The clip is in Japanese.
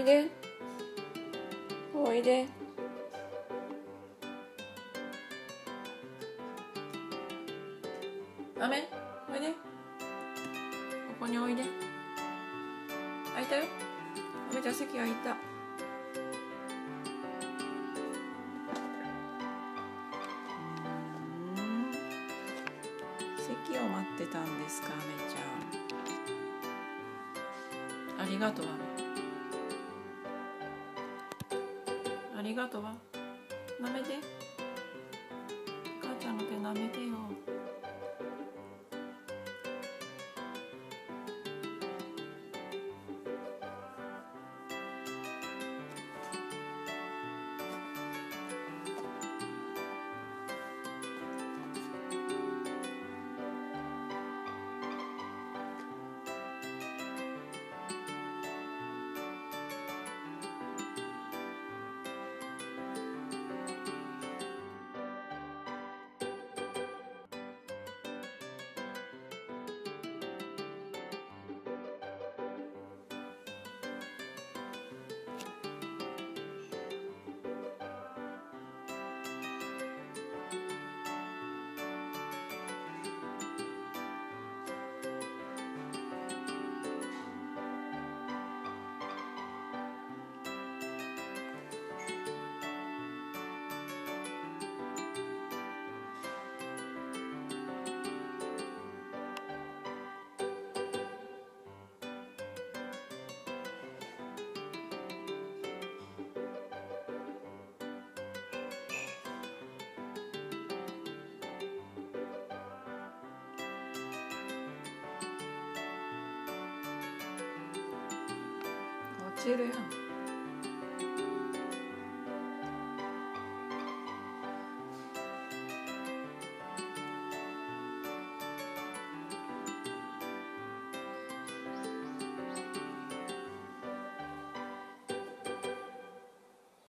いでおいで。あめおいで、ここにおいで。空いたよ、あめちゃん、席が空いた。席を待ってたんですか、あめちゃん。ありがとう、あめ。ありがとうわ。なめて、母ちゃんの手なめてよ。知るやん。